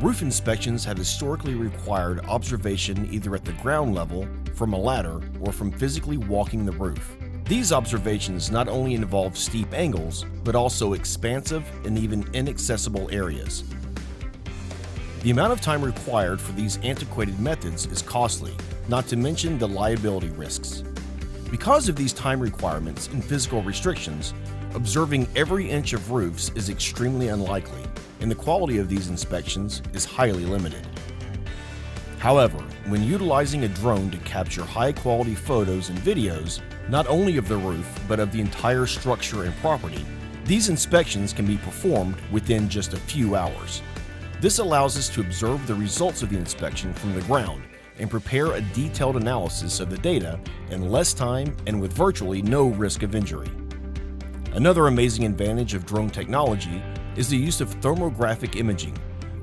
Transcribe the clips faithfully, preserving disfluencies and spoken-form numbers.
Roof inspections have historically required observation either at the ground level, from a ladder, or from physically walking the roof. These observations not only involve steep angles, but also expansive and even inaccessible areas. The amount of time required for these antiquated methods is costly, not to mention the liability risks. Because of these time requirements and physical restrictions, observing every inch of roofs is extremely unlikely, and the quality of these inspections is highly limited. However, when utilizing a drone to capture high-quality photos and videos, not only of the roof but of the entire structure and property, these inspections can be performed within just a few hours. This allows us to observe the results of the inspection from the ground and prepare a detailed analysis of the data in less time and with virtually no risk of injury. Another amazing advantage of drone technology is the use of thermographic imaging,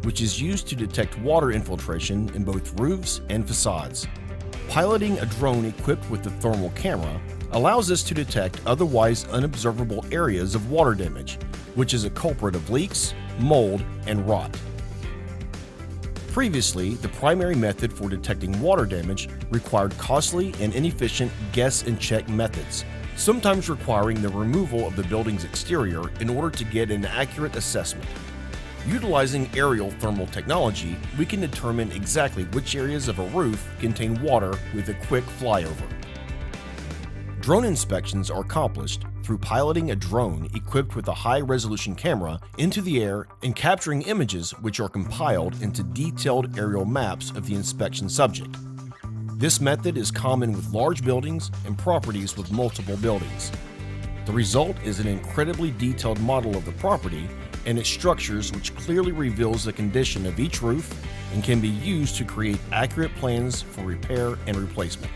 which is used to detect water infiltration in both roofs and facades. Piloting a drone equipped with the thermal camera allows us to detect otherwise unobservable areas of water damage, which is a culprit of leaks, mold, and rot. Previously, the primary method for detecting water damage required costly and inefficient guess and check methods, sometimes requiring the removal of the building's exterior in order to get an accurate assessment. Utilizing aerial thermal technology, we can determine exactly which areas of a roof contain water with a quick flyover. Drone inspections are accomplished through piloting a drone equipped with a high-resolution camera into the air and capturing images which are compiled into detailed aerial maps of the inspection subject. This method is common with large buildings and properties with multiple buildings. The result is an incredibly detailed model of the property and its structures, which clearly reveals the condition of each roof and can be used to create accurate plans for repair and replacement.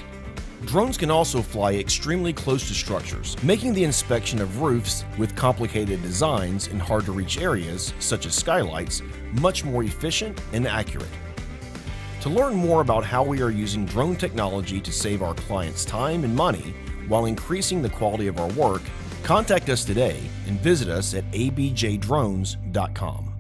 Drones can also fly extremely close to structures, making the inspection of roofs with complicated designs in hard-to-reach areas, such as skylights, much more efficient and accurate. To learn more about how we are using drone technology to save our clients time and money while increasing the quality of our work, contact us today and visit us at a b j drones dot com.